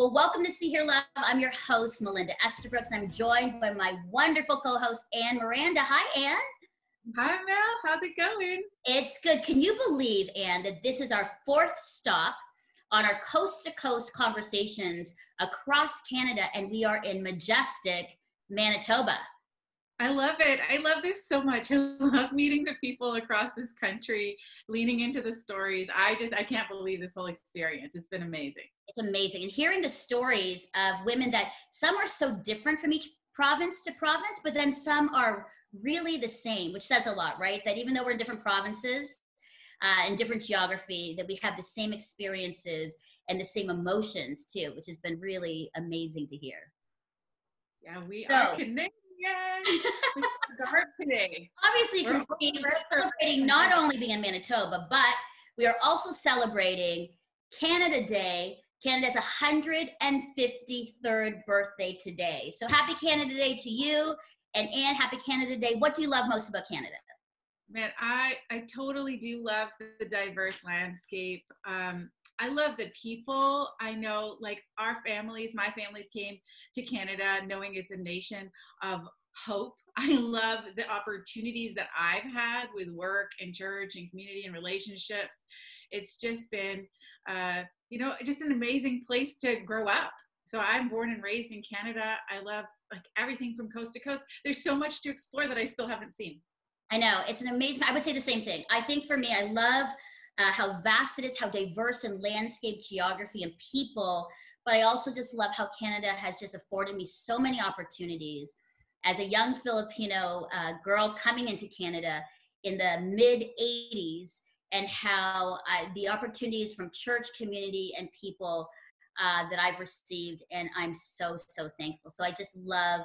Well, welcome to See Hear Love. I'm your host, Melinda Estabrooks, and I'm joined by my wonderful co-host, Anne Miranda. Hi, Anne. Hi, Mel. How's it going? It's good. Can you believe, Anne, that this is our fourth stop on our coast-to-coast conversations across Canada, and we are in majestic Manitoba. I love it. I love this so much. I love meeting the people across this country, leaning into the stories. I can't believe this whole experience. It's been amazing. It's amazing. And hearing the stories of women that some are so different from each province to province, but then some are really the same, which says a lot, right? That even though we're in different provinces and different geography, that we have the same experiences and the same emotions too, which has been really amazing to hear. Yeah, we are connected. Yes, it's dark today. Obviously, we're celebrating not only being in Manitoba, but we are also celebrating Canada Day. Canada's 153rd birthday today. So happy Canada Day to you, and Anne, happy Canada Day. What do you love most about Canada? Man, I totally do love the diverse landscape. I love the people. I know, like, my families came to Canada knowing it's a nation of hope. I love the opportunities that I've had with work and church and community and relationships. It's just been, just an amazing place to grow up. So I'm born and raised in Canada. I love, like, everything from coast to coast. There's so much to explore that I still haven't seen. I know, it's an amazing, I would say the same thing. I think for me, I love how vast it is, how diverse in landscape, geography, and people, but I also just love how Canada has just afforded me so many opportunities. As a young Filipino girl coming into Canada in the mid-'80s, and how the opportunities from church, community, and people that I've received, and I'm so, so thankful. So I just love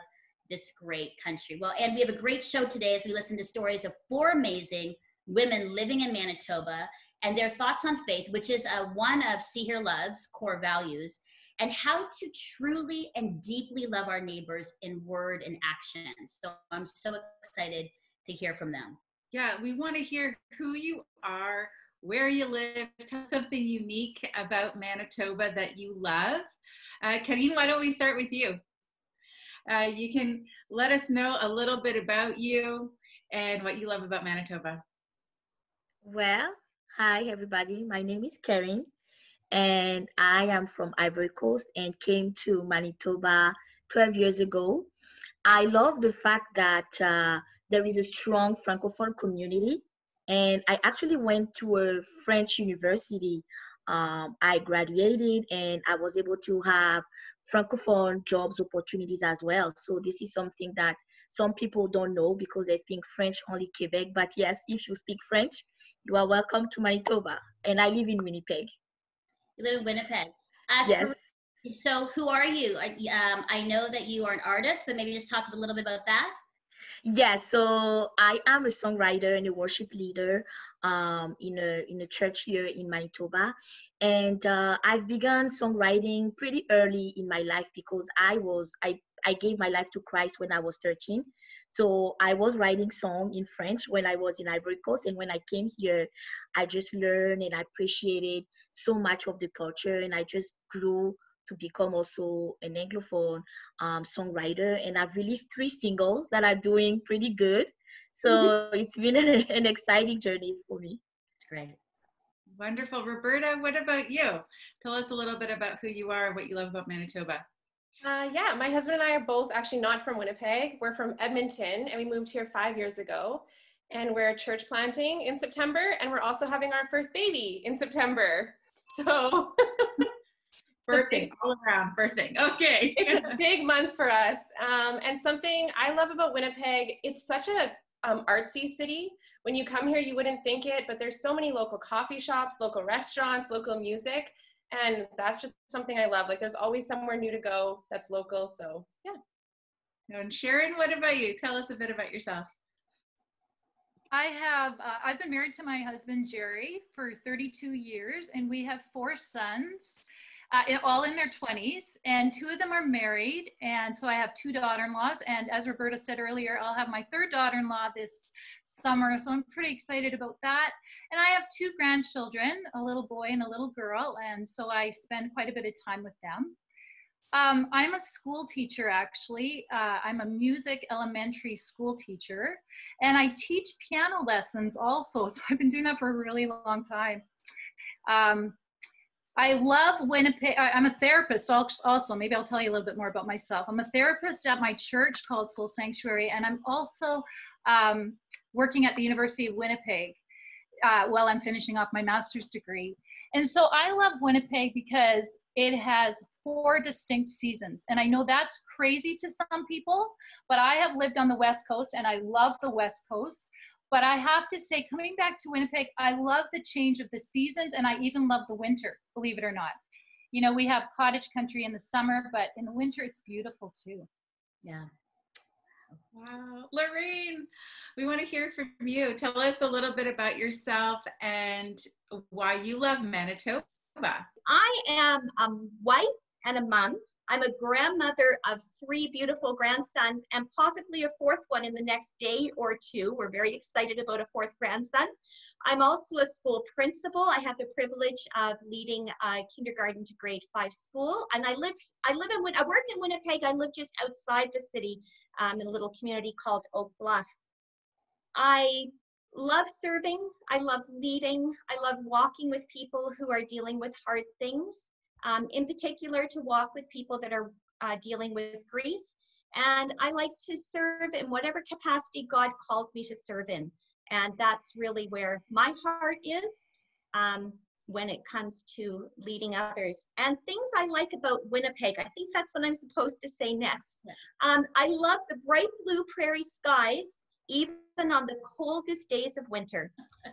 this great country. Well, and we have a great show today as we listen to stories of four amazing women living in Manitoba and their thoughts on faith, which is one of See Hear Love's core values, and how to truly and deeply love our neighbors in word and action. So I'm so excited to hear from them. Yeah, we want to hear who you are, where you live, tell something unique about Manitoba that you love. Carine, why don't we start with you? You can let us know a little bit about you and what you love about Manitoba. Well, hi everybody. My name is Carine, and I am from Ivory Coast and came to Manitoba 12 years ago. I love the fact that there is a strong Francophone community, and I actually went to a French university. I graduated and I was able to have Francophone jobs opportunities as well. So this is something that some people don't know because they think French only Quebec, but yes, if you speak French, you are welcome to Manitoba, and I live in Winnipeg. You live in Winnipeg. Yes. So who are you? I know that you are an artist, but maybe just talk a little bit about that. Yes, so I am a songwriter and a worship leader in a church here in Manitoba. And I've begun songwriting pretty early in my life because I gave my life to Christ when I was 13. So I was writing songs in French when I was in Ivory Coast. And when I came here, I just learned and I appreciated so much of the culture. And I just grew to become also an Anglophone songwriter. And I've released 3 singles that are doing pretty good. So it's been an exciting journey for me. It's great. Wonderful. Roberta, what about you? Tell us a little bit about who you are and what you love about Manitoba. Yeah, my husband and I are both actually not from Winnipeg. We're from Edmonton, and we moved here 5 years ago. And we're church planting in September, and we're also having our first baby in September. So, birthing, all around birthing. Okay. It's a big month for us. And something I love about Winnipeg, it's such a artsy city. When you come here, you wouldn't think it, but there's so many local coffee shops, local restaurants, local music. And that's just something I love. Like, there's always somewhere new to go that's local. So, yeah. And Sharon, what about you? Tell us a bit about yourself. I've been married to my husband, Jerry, for 32 years, and we have 4 sons, all in their 20s, and 2 of them are married. And so I have 2 daughter-in-laws. And as Roberta said earlier, I'll have my 3rd daughter-in-law this summer. So I'm pretty excited about that. And I have 2 grandchildren, a little boy and a little girl. And so I spend quite a bit of time with them. I'm a school teacher, actually. I'm a music elementary school teacher, and I teach piano lessons also. So I've been doing that for a really long time. I love Winnipeg. I'm a therapist also. Maybe I'll tell you a little bit more about myself. I'm a therapist at my church called Soul Sanctuary, and I'm also working at the University of Winnipeg while I'm finishing off my master's degree. And so I love Winnipeg because it has 4 distinct seasons. And I know that's crazy to some people, but I have lived on the West Coast and I love the West Coast. But I have to say, coming back to Winnipeg, I love the change of the seasons, and I even love the winter, believe it or not. You know, we have cottage country in the summer, but in the winter, it's beautiful too. Yeah. Wow. Lorraine, we want to hear from you. Tell us a little bit about yourself and why you love Manitoba. I am a wife and a mom. I'm a grandmother of 3 beautiful grandsons and possibly a 4th one in the next day or 2. We're very excited about a 4th grandson. I'm also a school principal. I have the privilege of leading a kindergarten to grade 5 school. And I work in Winnipeg. I live just outside the city in a little community called Oak Bluff. I love serving. I love leading. I love walking with people who are dealing with hard things. In particular, to walk with people that are dealing with grief. And I like to serve in whatever capacity God calls me to serve in. And that's really where my heart is when it comes to leading others. And things I like about Winnipeg, I think that's what I'm supposed to say next. I love the bright blue prairie skies, even on the coldest days of winter.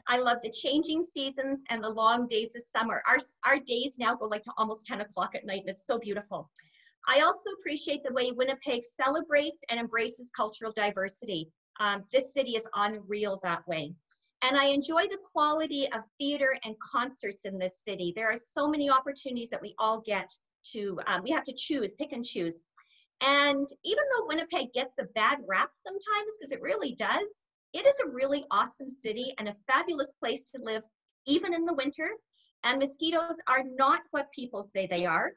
I love the changing seasons and the long days of summer. Our days now go like to almost 10 o'clock at night, and it's so beautiful. I also appreciate the way Winnipeg celebrates and embraces cultural diversity. This city is unreal that way. And I enjoy the quality of theater and concerts in this city. There are so many opportunities that we all get to, we have to choose, pick and choose. And even though Winnipeg gets a bad rap sometimes, because it really does, it is a really awesome city and a fabulous place to live, even in the winter. And mosquitoes are not what people say they are.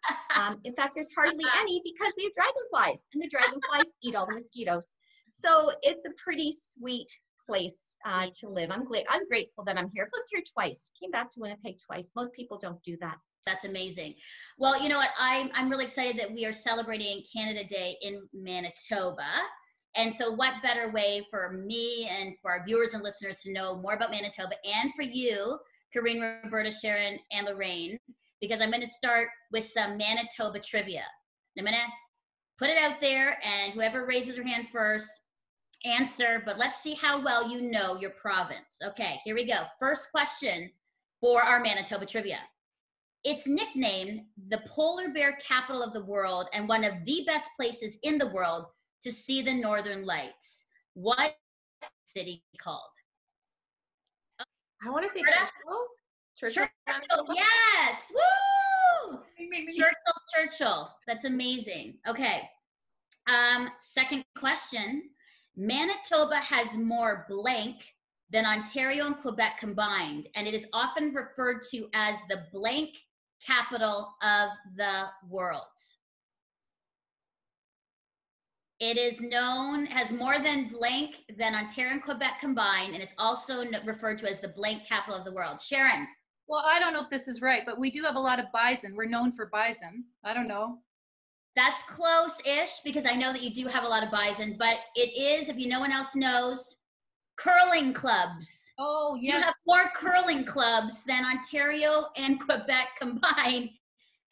In fact, there's hardly any because we have dragonflies, and the dragonflies eat all the mosquitoes. So it's a pretty sweet place to live. I'm grateful that I'm here. I've lived here twice, came back to Winnipeg twice. Most people don't do that. That's amazing. Well, you know what? I'm really excited that we are celebrating Canada Day in Manitoba. And so what better way for me and for our viewers and listeners to know more about Manitoba, and for you, Carine, Roberta, Sharon, and Lorraine, because I'm going to start with some Manitoba trivia. I'm going to put it out there, and whoever raises their hand first, answer. But let's see how well you know your province. Okay, here we go. First question for our Manitoba trivia. It's nicknamed the polar bear capital of the world and one of the best places in the world to see the northern lights. What city called? I want to say Churchill. Churchill, yes, woo! Churchill, that's amazing. Okay, second question. Manitoba has more blank than Ontario and Quebec combined, and it is often referred to as the blank capital of the world. It is known as more than blank than Ontario and Quebec combined, and it's also referred to as the blank capital of the world. Sharon. Well, I don't know if this is right, but we do have a lot of bison. We're known for bison. I don't know. That's close-ish, because I know that you do have a lot of bison, but it is, if you no one else knows, curling clubs. Oh, yes. You have more curling clubs than Ontario and Quebec combined,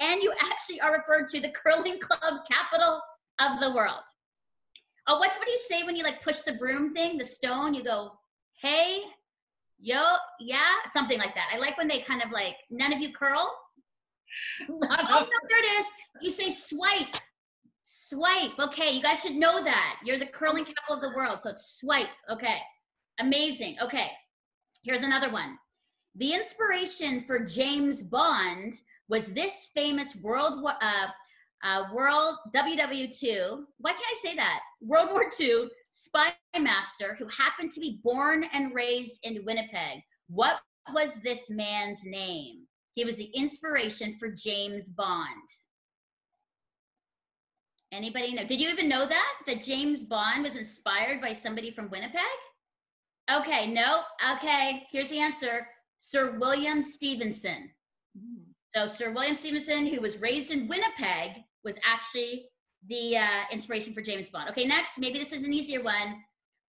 and you actually are referred to the curling club capital of the world. Oh, what do you say when you like push the broom thing, the stone? You go, hey, yo, yeah, something like that. I like when they kind of like, none of you curl. Oh, no, there it is. You say swipe. Swipe. Okay, you guys should know that. You're the curling capital of the world, so it's swipe. Okay. Amazing. Okay, here's another one. The inspiration for James Bond was this famous World War II spy master who happened to be born and raised in Winnipeg. What was this man's name? He was the inspiration for James Bond. Anybody know? Did you even know that James Bond was inspired by somebody from Winnipeg? Okay, no. Okay, here's the answer. Sir William Stevenson. So Sir William Stevenson, who was raised in Winnipeg, was actually the inspiration for James Bond. Okay, next, maybe this is an easier one.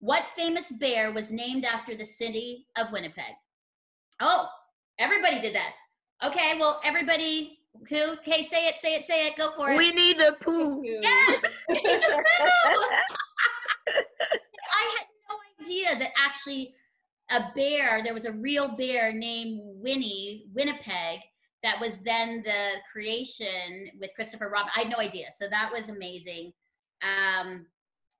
What famous bear was named after the city of Winnipeg? Oh, everybody did that. Okay, well, everybody, who? Okay, say it, say it, say it, go for it. Winnie the Pooh. Yes, Winnie the Pooh. I had no idea that actually a bear, there was a real bear named Winnie, Winnipeg, that was then the creation with Christopher Robin. I had no idea, so that was amazing.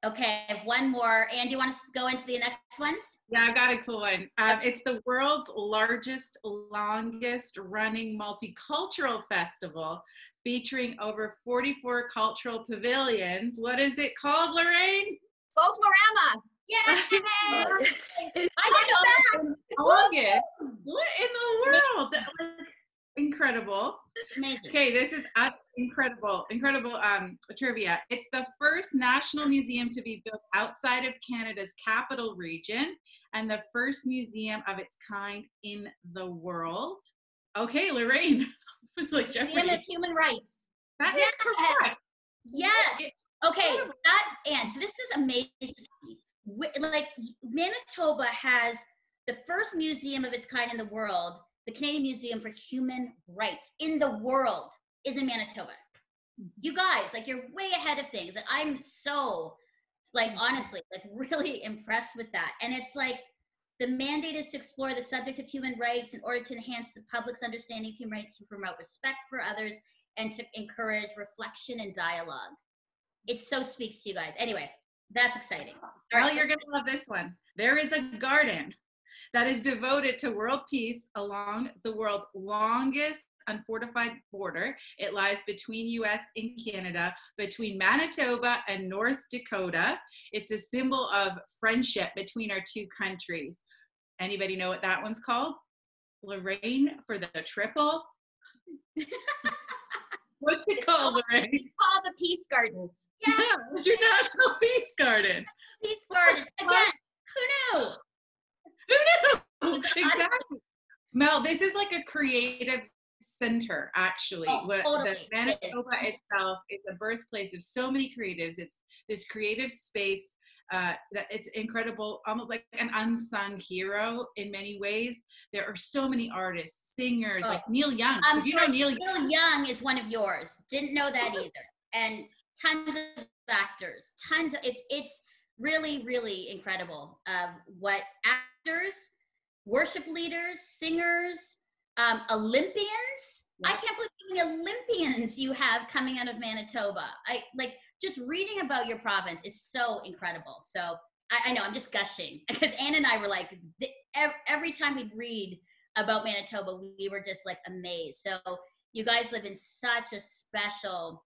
Okay, I have one more. Anne, do you want to go into the next ones? Yeah, I got a cool one. Okay. It's the world's largest, longest running multicultural festival featuring over 44 cultural pavilions. What is it called, Lorraine? Folklorama. Yay! I got it. August. What in the world? That was incredible. Amazing. Okay, this is incredible trivia. It's the first national museum to be built outside of Canada's capital region and the first museum of its kind in the world. Okay, Lorraine. It's like Jeopardy. Museum of Human Rights. That is correct. Yes. Okay, and this is amazing. Like, Manitoba has the first museum of its kind in the world. The Canadian Museum for Human Rights in the world is in Manitoba. You guys, like, you're way ahead of things. And I'm so, like, honestly, like, really impressed with that. And it's like, the mandate is to explore the subject of human rights in order to enhance the public's understanding of human rights, to promote respect for others, and to encourage reflection and dialogue. It so speaks to you guys. Anyway, that's exciting. Well, you're gonna love this one. There is a garden that is devoted to world peace along the world's longest unfortified border. It lies between US and Canada, between Manitoba and North Dakota. It's a symbol of friendship between our two countries. Anybody know what that one's called? Lorraine for the triple. What's it called, Lorraine? It's called the Peace Gardens. Yeah, International Peace Garden. Peace Garden. Again, who knew? Who knew? Exactly. Mel, this is like a creative center, actually. Oh, totally. The Manitoba itself is the birthplace of so many creatives. It's this creative space that it's incredible, almost like an unsung hero in many ways. There are so many artists, singers, like Neil Young. Do you know Neil Young? Neil Young is one of yours. Didn't know that either. And tons of actors, tons of, it's really, really incredible of what actors, worship leaders, singers, Olympians. Yeah. I can't believe how many Olympians you have coming out of Manitoba. I like just reading about your province is so incredible. So I know I'm just gushing because Anne and I were like every time we'd read about Manitoba, we were just like amazed. So you guys live in such a special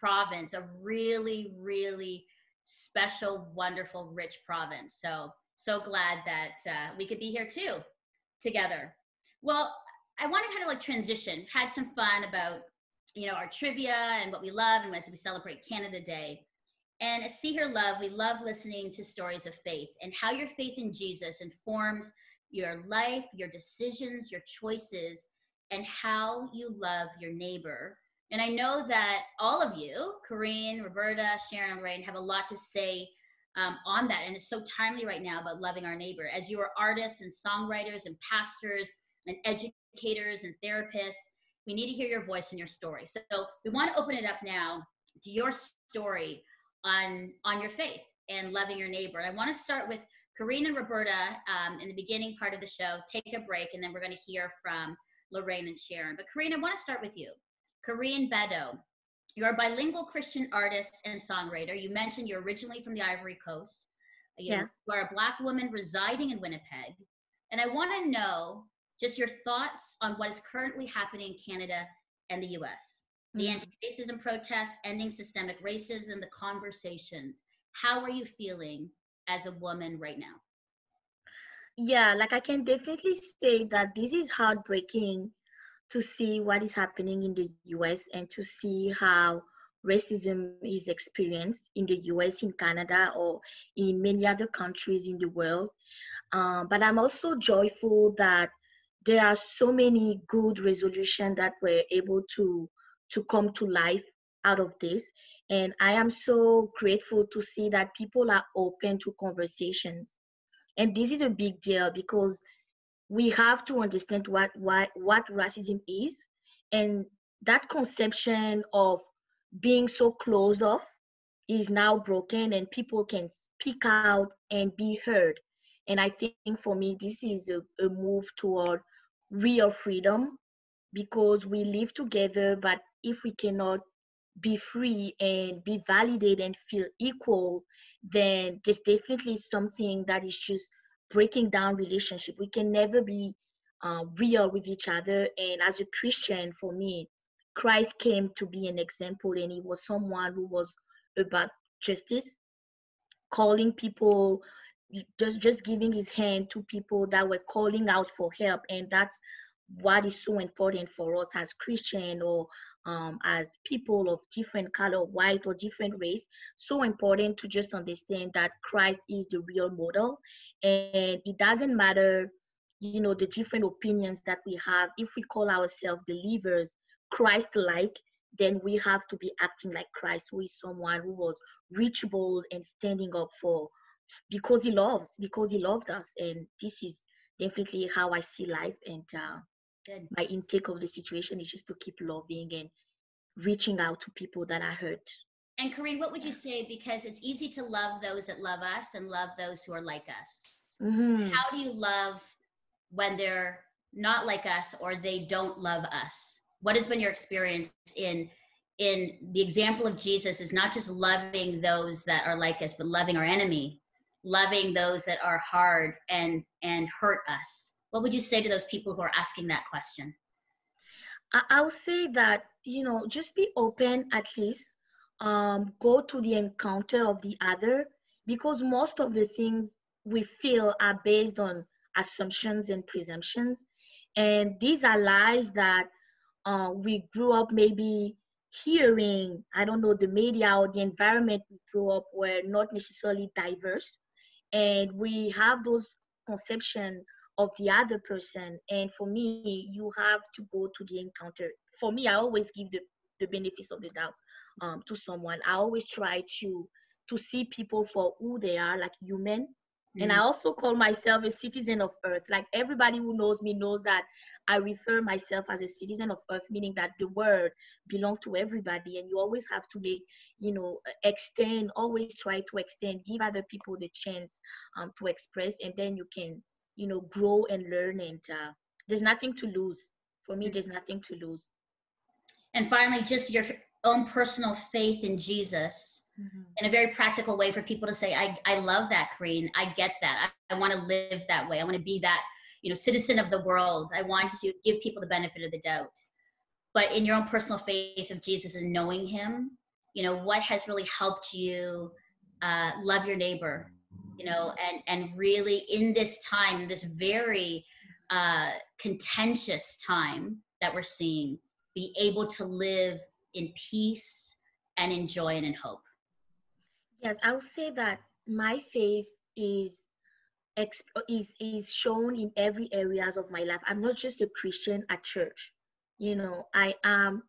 province, a really, really special, wonderful, rich province. So glad that we could be here too, together. Well, I want to kind of like transition. We've had some fun about, you know, our trivia and what we love and as we celebrate Canada Day. And at See Hear Love, we love listening to stories of faith and how your faith in Jesus informs your life, your decisions, your choices, and how you love your neighbor. And I know that all of you, Carine, Roberta, Sharon, and Lorraine, have a lot to say on that. And it's so timely right now about loving our neighbor. As you are artists and songwriters and pastors and educators and therapists, we need to hear your voice and your story. So we want to open it up now to your story on your faith and loving your neighbor. And I want to start with Carine and Roberta in the beginning part of the show, take a break, and then we're going to hear from Lorraine and Sharon. But Carine, I want to start with you. Carine Bado, you're a bilingual Christian artist and songwriter. You mentioned you're originally from the Ivory Coast. You are a Black woman residing in Winnipeg. And I want to know just your thoughts on what is currently happening in Canada and the US. The anti-racism protests, ending systemic racism, the conversations. How are you feeling as a woman right now? Yeah, like I can definitely say that this is heartbreaking to see what is happening in the US and to see how racism is experienced in the US, in Canada, or in many other countries in the world. But I'm also joyful that there are so many good resolutions that were able to come to life out of this. And I am so grateful to see that people are open to conversations. And this is a big deal because we have to understand what racism is, and that conception of being so closed off is now broken, and people can speak out and be heard. And I think for me, this is a move toward real freedom, because we live together, but if we cannot be free and be validated and feel equal, then there's definitely something that is just breaking down relationship. We can never be real with each other. And as a Christian, for me, Christ came to be an example, and he was someone who was about justice, calling people, just giving his hand to people that were calling out for help. And that's what is so important for us as Christian, or as people of different color, white or different race. So important to just understand that Christ is the real model, and it doesn't matter, you know, the different opinions that we have. If we call ourselves believers, Christ-like, then we have to be acting like Christ, who is someone who was reachable and standing up for, because he loves, because he loved us. And this is definitely how I see life, and my intake of the situation is just to keep loving and reaching out to people that are hurt. And Carine, what would you say, because it's easy to love those that love us and love those who are like us. Mm-hmm. How do you love when they're not like us, or they don't love us? What has been your experience in the example of Jesus is not just loving those that are like us, but loving our enemy, loving those that are hard and hurt us? What would you say to those people who are asking that question? I'll say that, you know, just be open at least, go to the encounter of the other, because most of the things we feel are based on assumptions and presumptions. And these are lies that we grew up maybe hearing, I don't know, the media or the environment we grew up were not necessarily diverse. And we have those conceptions of the other person. And for me, you have to go to the encounter. For me, I always give the benefits of the doubt to someone. I always try to see people for who they are, like human. Mm-hmm. And I also call myself a citizen of earth. Like, everybody who knows me knows that I refer myself as a citizen of earth, meaning that the word belongs to everybody. And you always have to make, you know, extend, always try to extend, give other people the chance to express, and then you can, you know, grow and learn, and there's nothing to lose. For me, there's nothing to lose. And finally, just your own personal faith in Jesus, mm-hmm. in a very practical way for people to say, I love that, Carine. I get that. I want to live that way. I want to be that, you know, citizen of the world. I want to give people the benefit of the doubt. But in your own personal faith of Jesus and knowing him, you know, what has really helped you love your neighbor? You know, and really in this time, this very contentious time that we're seeing, be able to live in peace and in joy and in hope. Yes, I would say that my faith is shown in every areas of my life. I'm not just a Christian at church. You know, I am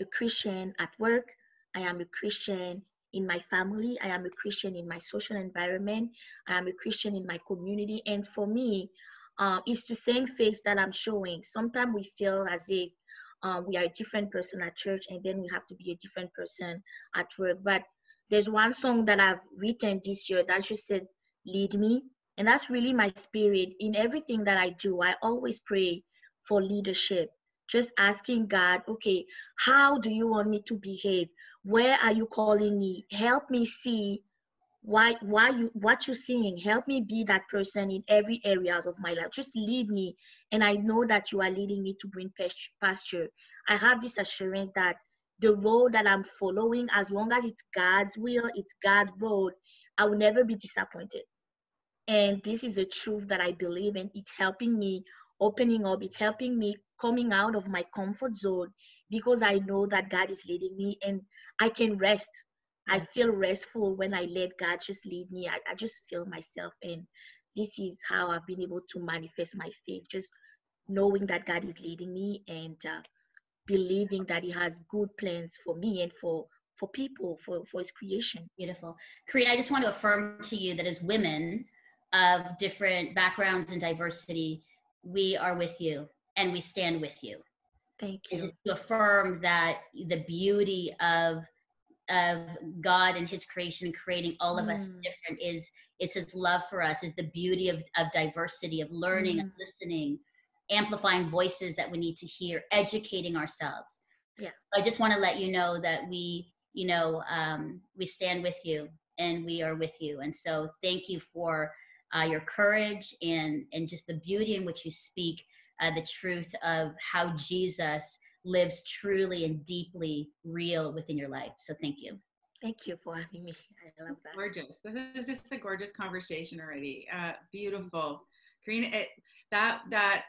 a Christian at work. I am a Christian in my family, I am a Christian in my social environment, I am a Christian in my community. And for me, it's the same face that I'm showing. Sometimes we feel as if we are a different person at church, and then we have to be a different person at work. But there's one song that I've written this year that just said, "Lead me." And that's really my spirit. In everything that I do, I always pray for leadership. Just asking God, okay, how do you want me to behave? Where are you calling me? Help me see what you're seeing. Help me be that person in every areas of my life. Just lead me. And I know that you are leading me to green pasture. I have this assurance that the road that I'm following, as long as it's God's will, it's God's road, I will never be disappointed. And this is a truth that I believe, and it's helping me opening up, it's helping me coming out of my comfort zone, because I know that God is leading me and I can rest. I feel restful when I let God just lead me. I just feel myself, and this is how I've been able to manifest my faith, just knowing that God is leading me and believing that he has good plans for me and for people, for his creation. Beautiful. Carine, I just want to affirm to you that as women of different backgrounds and diversity, we are with you and we stand with you. Thank you. And just to affirm that the beauty of God and his creation, creating all of us different, is his love for us, is the beauty of diversity, of learning, of listening, amplifying voices that we need to hear, educating ourselves. Yeah. So I just want to let you know that we stand with you and we are with you. And so thank you for your courage and just the beauty in which you speak the truth of how Jesus lives truly and deeply real within your life. So thank you. Thank you for having me. I love that. Gorgeous. This is just a gorgeous conversation already. Beautiful. Carine, that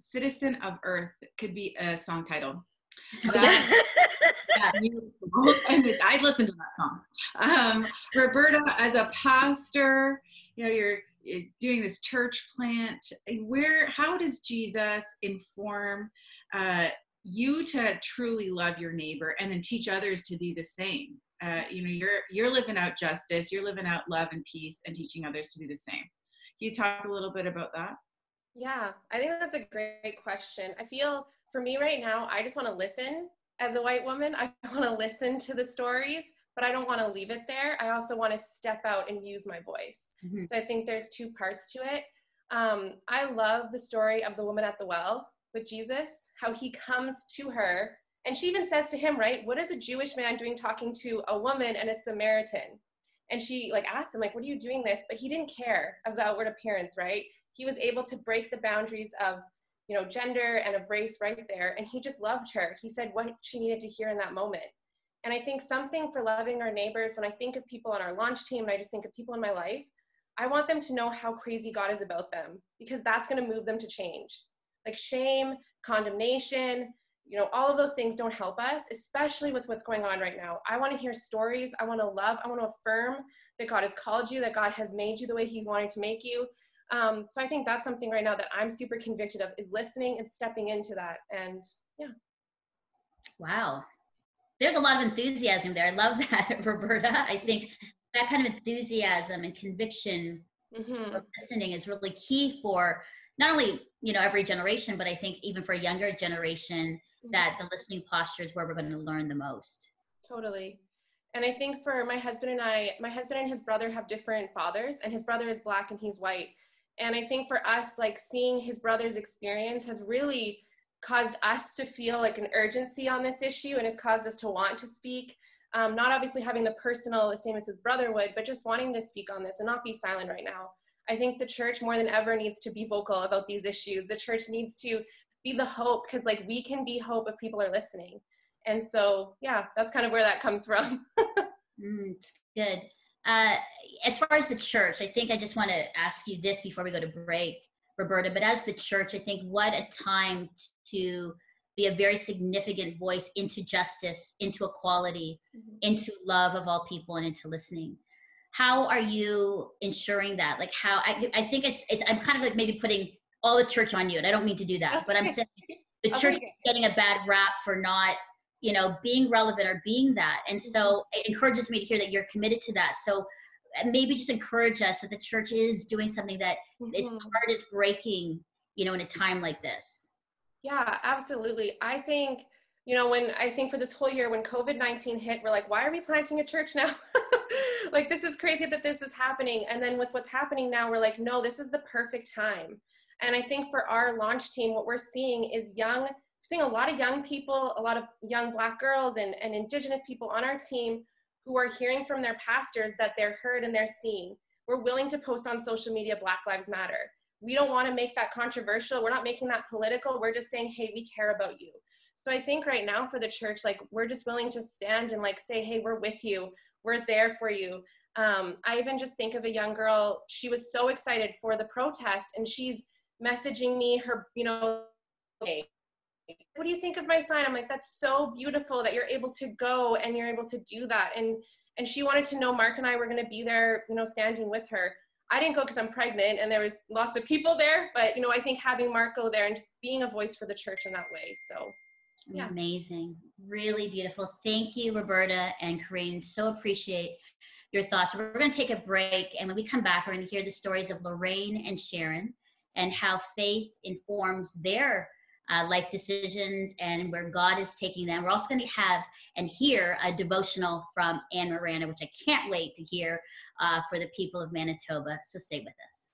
Citizen of Earth could be a song title. Yeah, I'd listen to that song. Roberta, as a pastor, you know, you're doing this church plant. How does Jesus inform you to truly love your neighbor and then teach others to do the same? You're living out justice, you're living out love and peace, and teaching others to do the same. Can you talk a little bit about that? Yeah, I think that's a great question. I feel for me right now, I just want to listen. As a white woman, I want to listen to the stories, but I don't want to leave it there. I also want to step out and use my voice. Mm-hmm. So I think there's two parts to it. I love the story of the woman at the well with Jesus, how he comes to her, and she even says to him, right, what is a Jewish man doing talking to a woman and a Samaritan? And she asked him, what are you doing this? But he didn't care of the outward appearance, right? He was able to break the boundaries of, gender and of race right there. And he just loved her. He said what she needed to hear in that moment. And I think something for loving our neighbors, when I think of people on our launch team, and I just think of people in my life, I want them to know how crazy God is about them, because that's going to move them to change. Shame, condemnation, all of those things don't help us, especially with what's going on right now. I want to hear stories. I want to love. I want to affirm that God has called you, that God has made you the way he wanted to make you. So I think that's something right now that I'm super convicted of, is listening and stepping into that. And yeah. Wow. There's a lot of enthusiasm there. I love that, Roberta. I think that kind of enthusiasm and conviction of listening is really key for not only, every generation, but I think even for a younger generation, that the listening posture is where we're going to learn the most. Totally. And I think for my husband and I, my husband and his brother have different fathers, and his brother is black and he's white. And I think for us, seeing his brother's experience has really caused us to feel an urgency on this issue, and has caused us to want to speak. Not obviously having the personal, the same as his brother would, but just wanting to speak on this and not be silent right now. I think the church more than ever needs to be vocal about these issues. The church needs to be the hope, because we can be hope if people are listening. And so, yeah, that's kind of where that comes from. It's good. As far as the church, I think I just want to ask you this before we go to break, Roberta, but as the church, I think what a time to be a very significant voice into justice, into equality, into love of all people, and into listening. How are you ensuring that? I think I'm kind of maybe putting all the church on you, and I don't mean to do that, but I'm saying the church is getting a bad rap for not, being relevant or being that. And so it encourages me to hear that you're committed to that. So maybe just encourage us that the church is doing something that its heart is breaking, in a time like this. Yeah, absolutely. I think, for this whole year, when COVID-19 hit, we're why are we planting a church now? This is crazy that this is happening. And then with what's happening now, we're no, this is the perfect time. And I think for our launch team, what we're seeing is seeing a lot of young people, a lot of young Black girls and Indigenous people on our team who are hearing from their pastors that they're heard and they're seen. We're willing to post on social media, Black Lives Matter. We don't want to make that controversial. We're not making that political. We're just saying, hey, we care about you. So I think right now for the church, we're just willing to stand and say, hey, we're with you. We're there for you. I even just think of a young girl. She was so excited for the protest, and she's messaging me her, what do you think of my sign? I'm like, that's so beautiful that you're able to go and you're able to do that. And she wanted to know, Mark and I were going to be there, you know, standing with her. I didn't go because I'm pregnant and there was lots of people there, but, you know, I think having Mark go there and just being a voice for the church in that way. So, yeah. Amazing. Really beautiful. Thank you, Roberta and Carine. So appreciate your thoughts. We're going to take a break. And when we come back, we're going to hear the stories of Lorraine and Sharon and how faith informs their life decisions and where God is taking them. We're also going to have and hear a devotional from Anne Miranda, which I can't wait to hear for the people of Manitoba. So stay with us.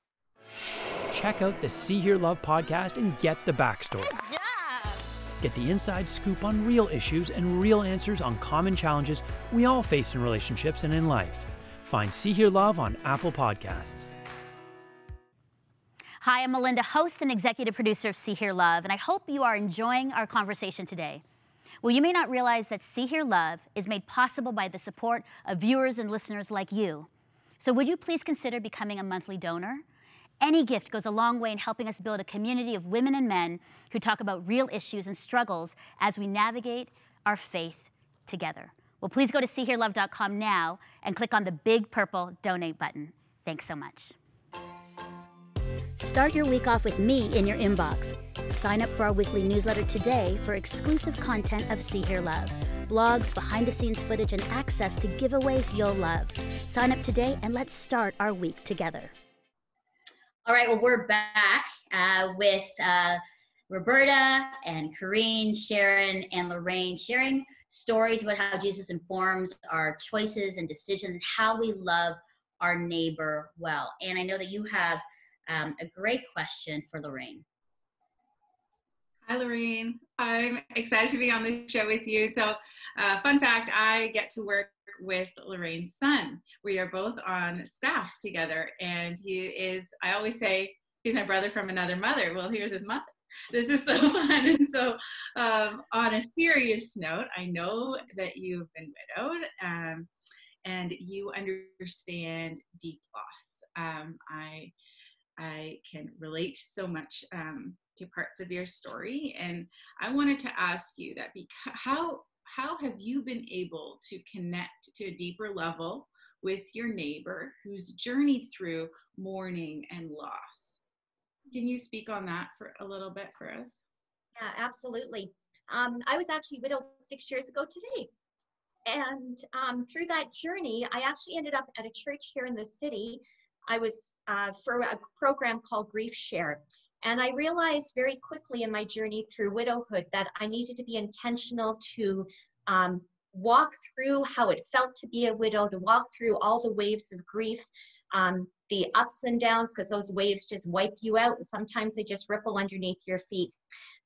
Check out the See Hear Love podcast and get the backstory. Good job. Get the inside scoop on real issues and real answers on common challenges we all face in relationships and in life. Find See Hear Love on Apple Podcasts. Hi, I'm Melinda, host and executive producer of See Hear Love, and I hope you are enjoying our conversation today. Well, you may not realize that See Hear Love is made possible by the support of viewers and listeners like you. So would you please consider becoming a monthly donor? Any gift goes a long way in helping us build a community of women and men who talk about real issues and struggles as we navigate our faith together. Well, please go to seehearlove.com now and click on the big purple donate button. Thanks so much. Start your week off with me in your inbox. Sign up for our weekly newsletter today for exclusive content of See Hear Love, blogs, behind-the-scenes footage, and access to giveaways you'll love. Sign up today and let's start our week together. All right, well, we're back with Roberta and Carine, Sharon, and Lorraine sharing stories about how Jesus informs our choices and decisions and how we love our neighbor well. And I know that you have a great question for Lorraine. Hi, Lorraine. I'm excited to be on the show with you. So, fun fact, I get to work with Lorraine's son. We are both on staff together, and he is, I always say, he's my brother from another mother. Well, here's his mother. This is so fun. And so, on a serious note, I know that you've been widowed, and you understand deep loss. I can relate so much to parts of your story, and I wanted to ask you that how have you been able to connect to a deeper level with your neighbor who's journeyed through mourning and loss? Can you speak on that for a little bit for us? Yeah, absolutely. I was actually widowed 6 years ago today, and through that journey, I actually ended up at a church here in the city. I was for a program called GriefShare, and I realized very quickly in my journey through widowhood that I needed to be intentional to walk through how it felt to be a widow, to walk through all the waves of grief, the ups and downs, because those waves just wipe you out, and sometimes they just ripple underneath your feet.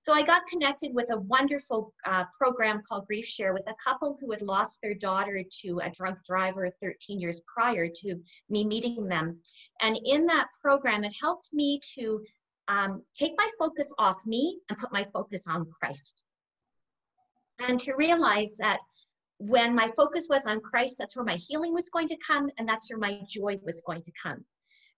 So I got connected with a wonderful program called GriefShare with a couple who had lost their daughter to a drunk driver 13 years prior to me meeting them. And in that program, it helped me to take my focus off me and put my focus on Christ. And to realize that when my focus was on Christ, that's where my healing was going to come, and that's where my joy was going to come.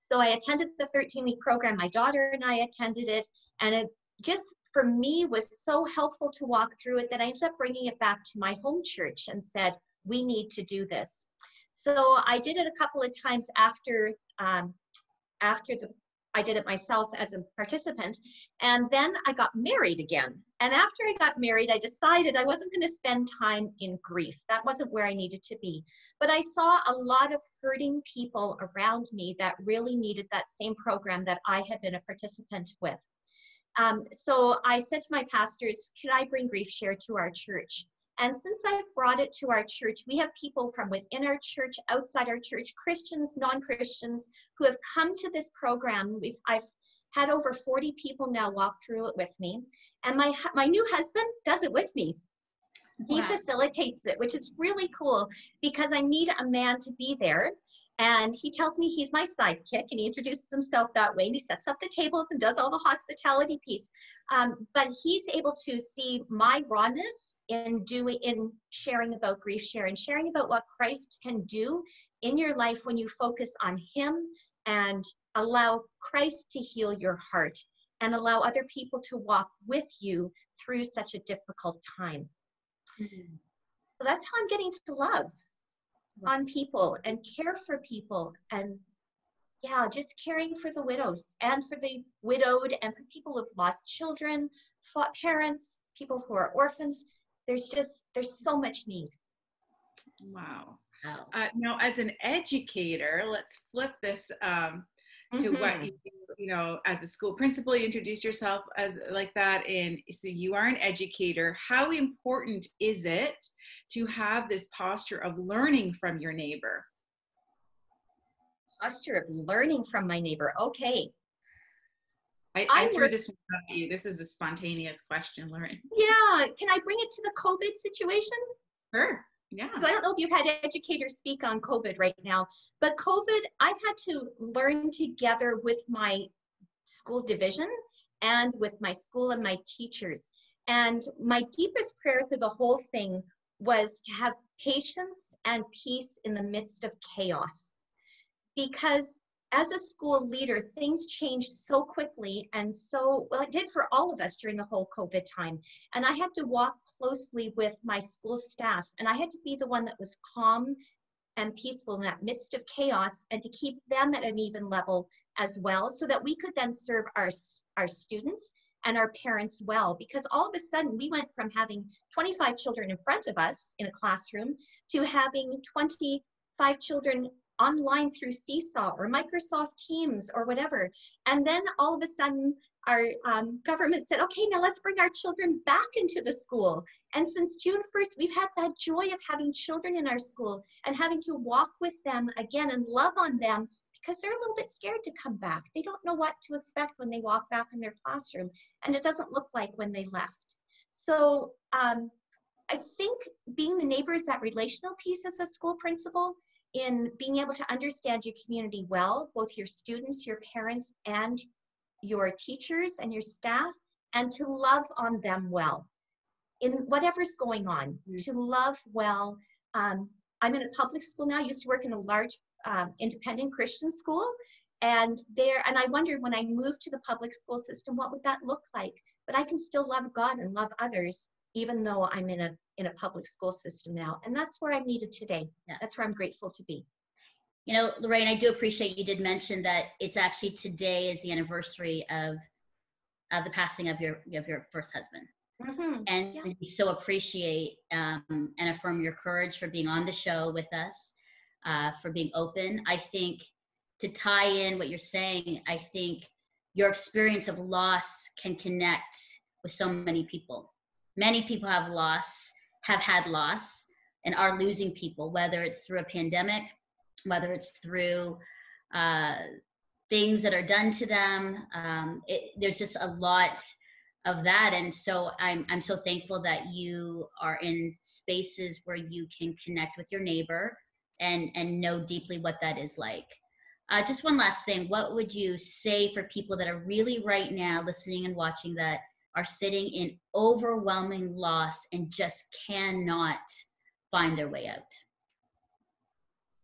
So I attended the 13-week program. My daughter and I attended it, and it just for me was so helpful to walk through it that I ended up bringing it back to my home church and said, we need to do this. So I did it a couple of times after, I did it myself as a participant, and then I got married again. And after I got married, I decided I wasn't going to spend time in grief. That wasn't where I needed to be. But I saw a lot of hurting people around me that really needed that same program that I had been a participant with. So I said to my pastors, could I bring GriefShare to our church? And since I've brought it to our church, we have people from within our church, outside our church, Christians, non-Christians, who have come to this program. I've had over 40 people now walk through it with me. And my new husband does it with me. He facilitates it, which is really cool because I need a man to be there. And he tells me he's my sidekick, and he introduces himself that way, and he sets up the tables and does all the hospitality piece. But he's able to see my rawness in sharing about GriefShare and sharing about what Christ can do in your life when you focus on him and allow Christ to heal your heart. and allow other people to walk with you through such a difficult time. Mm-hmm. So that's how I'm getting to love on people and care for people, and yeah, just caring for the widows and for the widowed and for people who've lost children, parents, people who are orphans. There's so much need. Wow. Now, as an educator, let's flip this to what you do. You know, as a school principal, you introduce yourself as like that, and so you are an educator. How important is it to have this posture of learning from your neighbor? Posture of learning from my neighbor. Okay. I threw this one at you. This is a spontaneous question, Lorraine. Yeah. Can I bring it to the COVID situation? Sure. Yeah. I don't know if you've had educators speak on COVID right now, but COVID, I've had to learn together with my school division and with my school and my teachers. And my deepest prayer through the whole thing was to have patience and peace in the midst of chaos. Because as a school leader, things change so quickly, and so, well, it did for all of us during the whole COVID time. And I had to walk closely with my school staff, and I had to be the one that was calm and peaceful in that midst of chaos, and to keep them at an even level as well, so that we could then serve our students and our parents well. Because all of a sudden, we went from having 25 children in front of us in a classroom to having 25 children online through Seesaw or Microsoft Teams or whatever. And then all of a sudden our government said, okay, now let's bring our children back into the school. And since June 1st, we've had that joy of having children in our school and having to walk with them again and love on them, because they're a little bit scared to come back. They don't know what to expect when they walk back in their classroom, and it doesn't look like when they left. So I think being the neighbor is that relational piece as a school principal, in being able to understand your community well, both your students, your parents, and your teachers and your staff, and to love on them well in whatever's going on, to love well. I'm in a public school now. I used to work in a large independent Christian school, and I wondered when I moved to the public school system, what would that look like? But I can still love God and love others, even though I'm in a public school system now. And that's where I'm needed today. Yeah. That's where I'm grateful to be. You know, Lorraine, I do appreciate you did mention that it's actually today is the anniversary of the passing of your first husband. Mm-hmm. And yeah, we so appreciate and affirm your courage for being on the show with us, for being open. I think, to tie in what you're saying, I think your experience of loss can connect with so many people. Many people have had loss and are losing people, whether it's through a pandemic, whether it's through things that are done to them. There's just a lot of that. And so I'm so thankful that you are in spaces where you can connect with your neighbor and know deeply what that is like. Just one last thing. What would you say for people that are really right now listening and watching that are sitting in overwhelming loss and just cannot find their way out?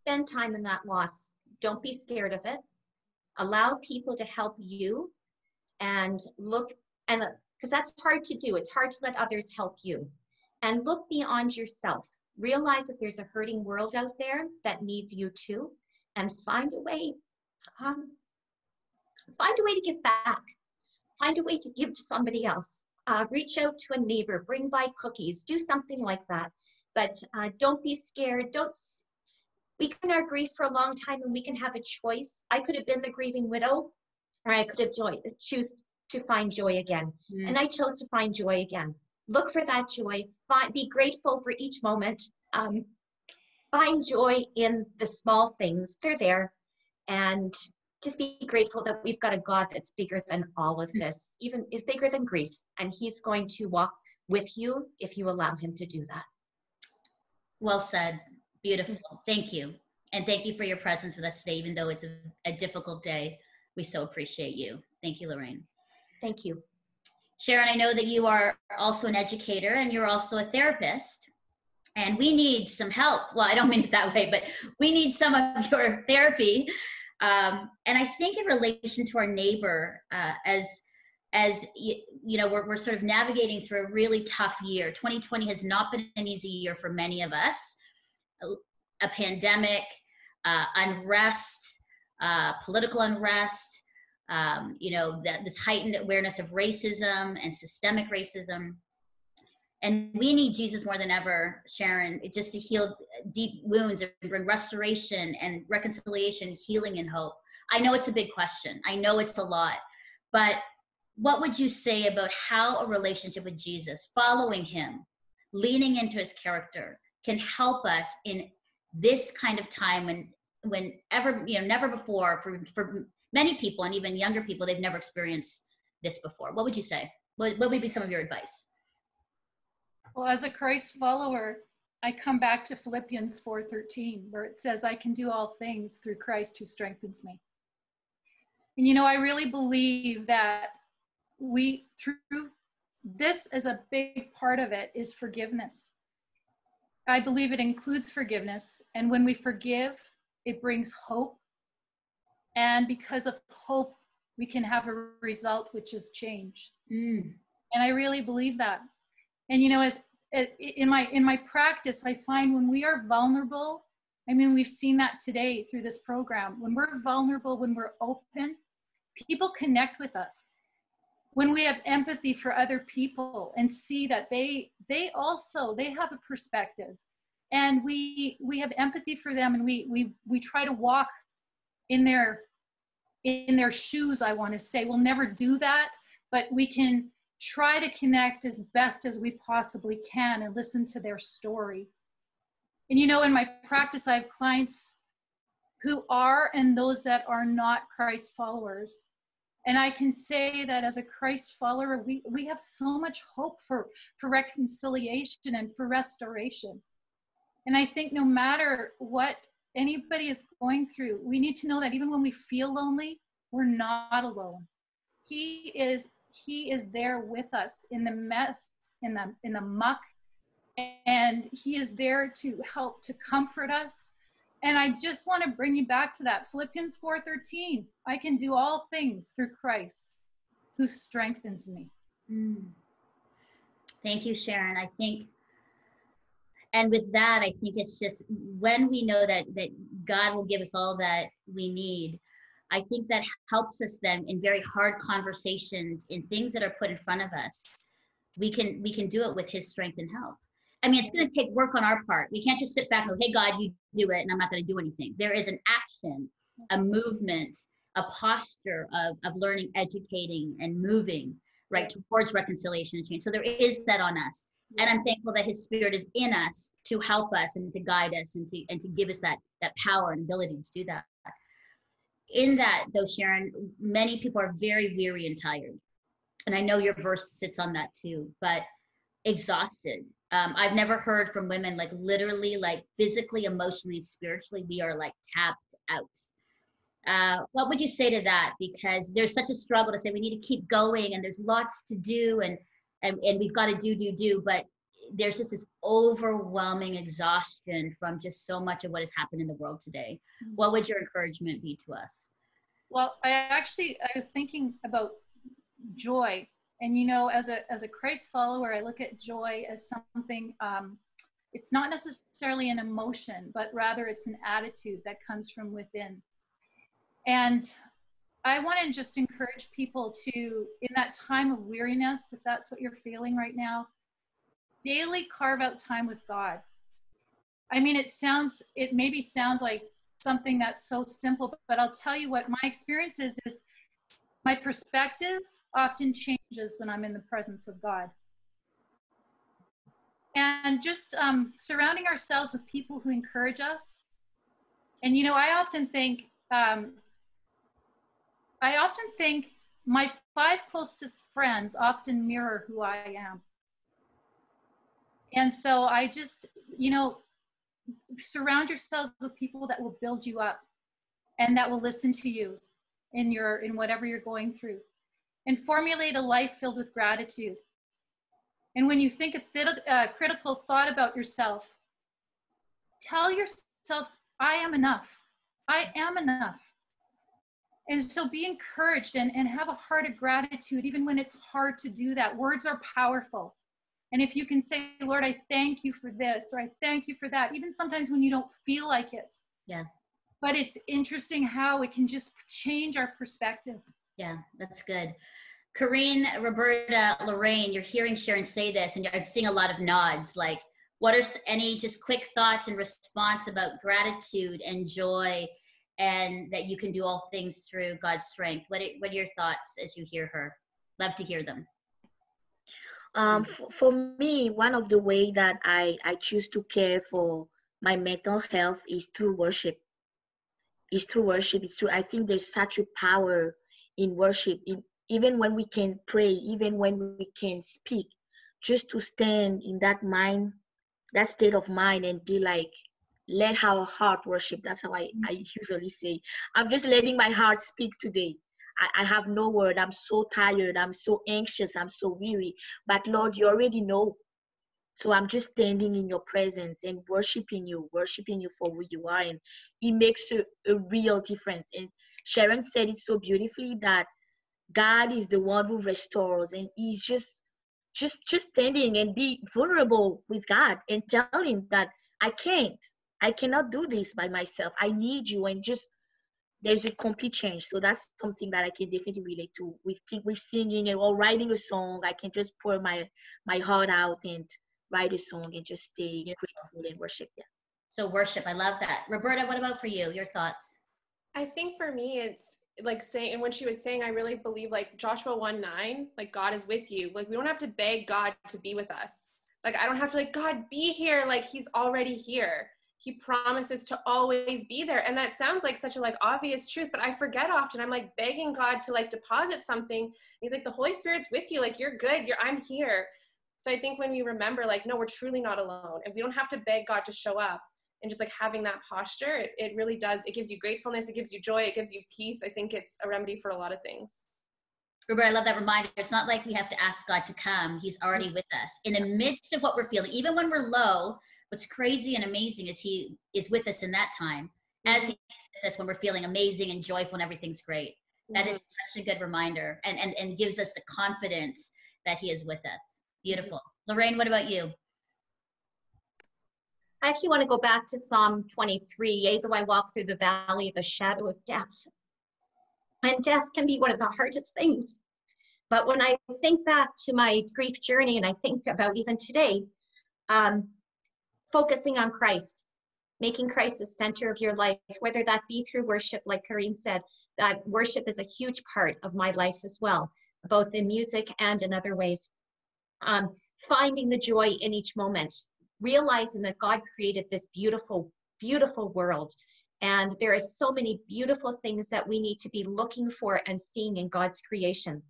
Spend time in that loss. Don't be scared of it. Allow people to help you, and look, and because that's hard to do. It's hard to let others help you. And look beyond yourself. Realize that there's a hurting world out there that needs you too, and find a way to give back. Find a way to give to somebody else. Reach out to a neighbor, bring by cookies, do something like that. But don't be scared. We can grieve for a long time, and we can have a choice. I could have been the grieving widow, or I could have choose to find joy again. Mm. And I chose to find joy again. Look for that joy. Be grateful for each moment. Find joy in the small things. They're there. And just be grateful that we've got a God that's bigger than all of this, even is bigger than grief. And he's going to walk with you if you allow him to do that. Well said. Beautiful. Thank you. And thank you for your presence with us today, even though it's a difficult day. We so appreciate you. Thank you, Lorraine. Thank you. Sharon, I know that you are also an educator, and you're also a therapist. And we need some help. Well, I don't mean it that way, but we need some of your therapy. And I think in relation to our neighbor, as as you know, we're sort of navigating through a really tough year. 2020 has not been an easy year for many of us. A pandemic, unrest, political unrest, you know, this heightened awareness of racism and systemic racism. And we need Jesus more than ever, Sharon, just to heal deep wounds and bring restoration and reconciliation, healing and hope. I know it's a big question. I know it's a lot. But what would you say about how a relationship with Jesus, following him, leaning into his character, can help us in this kind of time when ever, you know, never before, for many people and even younger people, they've never experienced this before. What would you say? What would be some of your advice? Well, as a Christ follower, I come back to Philippians 4:13, where it says, I can do all things through Christ who strengthens me. And, you know, I really believe that we, through this, is a big part of it is forgiveness. I believe it includes forgiveness. And when we forgive, it brings hope. And because of hope, we can have a result, which is change. Mm. And I really believe that. And, you know, as in my practice, I find when we are vulnerable, I mean, we've seen that today through this program, when we're vulnerable, when we're open, people connect with us. When we have empathy for other people and see that they also have a perspective, and we have empathy for them, and we try to walk in their shoes, I want to say. We'll never do that, but we can try to connect as best as we possibly can and listen to their story. And, you know, in my practice, I have clients who are and those that are not Christ followers. And I can say that as a Christ follower, we have so much hope for reconciliation and for restoration. And I think no matter what anybody is going through, we need to know that even when we feel lonely, we're not alone. He is there with us in the mess, in the muck, and he is there to help, to comfort us. And I just want to bring you back to that Philippians 4:13. I can do all things through Christ who strengthens me. Mm. Thank you, Sharon. I think, and with that, I think it's just when we know that God will give us all that we need, I think that helps us then in very hard conversations, in things that are put in front of us. We can do it with his strength and help. I mean, it's going to take work on our part. We can't just sit back and go, hey, God, you do it, and I'm not going to do anything. There is an action, a movement, a posture of learning, educating, and moving, right, towards reconciliation and change. So there is that on us. And I'm thankful that his spirit is in us to help us and to guide us and to give us that power and ability to do that. In that, though, Sharon, many people are very weary and tired. And I know your verse sits on that too, but exhausted. I've never heard from women like literally, like physically, emotionally, spiritually, we are like tapped out. What would you say to that? Because there's such a struggle to say we need to keep going and there's lots to do and we've got to do, but there's just this overwhelming exhaustion from just so much of what has happened in the world today. What would your encouragement be to us? Well, I was thinking about joy. And, you know, as a Christ follower, I look at joy as something, it's not necessarily an emotion, but rather it's an attitude that comes from within. And I want to just encourage people to, in that time of weariness, if that's what you're feeling right now, daily carve out time with God. I mean, it maybe sounds like something that's so simple, but I'll tell you what my experience is my perspective often changes when I'm in the presence of God. And just surrounding ourselves with people who encourage us. And, you know, I often think my 5 closest friends often mirror who I am. And so I just, you know, surround yourselves with people that will build you up and that will listen to you in whatever you're going through. And formulate a life filled with gratitude. And when you think a critical thought about yourself, tell yourself, I am enough. I am enough. And so be encouraged and have a heart of gratitude, even when it's hard to do that. Words are powerful. And if you can say, Lord, I thank you for this, or I thank you for that, even sometimes when you don't feel like it. Yeah. But it's interesting how it can just change our perspective. Yeah, that's good. Carine, Roberta, Lorraine, you're hearing Sharon say this, and I'm seeing a lot of nods. Like, what are any just quick thoughts in response about gratitude and joy, and that you can do all things through God's strength? What are your thoughts as you hear her? Love to hear them. For me, one of the ways that I choose to care for my mental health is through worship. I think there's such a power in worship. Even when we can pray, even when we can speak, just to stand in that state of mind and be like, let our heart worship. That's how I usually say. I'm just letting my heart speak today. I have no word. I'm so tired. I'm so anxious. I'm so weary. But Lord, you already know. So I'm just standing in your presence and worshiping you for who you are. And it makes a real difference. And Sharon said it so beautifully that God is the one who restores, and he's just standing and be vulnerable with God and tell him that I cannot do this by myself. I need you. And just, there's a complete change. So that's something that I can definitely relate to. With singing or writing a song, I can just pour my heart out and write a song and just stay grateful and worship. Yeah. So worship, I love that. Roberta, what about for you? Your thoughts? I think for me, it's like saying, and when she was saying, I really believe like Joshua 1:9, like God is with you. Like we don't have to beg God to be with us. Like I don't have to like, God, be here. Like he's already here. He promises to always be there. And that sounds like such a like obvious truth, but I forget often. I'm like begging God to like deposit something. He's like, the Holy Spirit's with you. Like you're good. I'm here. So I think when we remember like, no, we're truly not alone. And we don't have to beg God to show up. And just like having that posture, it really does. It gives you gratefulness. It gives you joy. It gives you peace. I think it's a remedy for a lot of things. Roberta, I love that reminder. It's not like we have to ask God to come. He's already with us in the midst of what we're feeling. Even when we're low, what's crazy and amazing is he is with us in that time, as he is with us when we're feeling amazing and joyful and everything's great. That is such a good reminder and gives us the confidence that he is with us. Beautiful. Lorraine, what about you? I actually want to go back to Psalm 23, yea, though I walk through the valley of the shadow of death. And death can be one of the hardest things. But when I think back to my grief journey, and I think about even today, focusing on Christ, making Christ the center of your life, whether that be through worship, like Carine said, that worship is a huge part of my life as well, both in music and in other ways. Finding the joy in each moment. Realizing that God created this beautiful, beautiful world. And there are so many beautiful things that we need to be looking for and seeing in God's creation.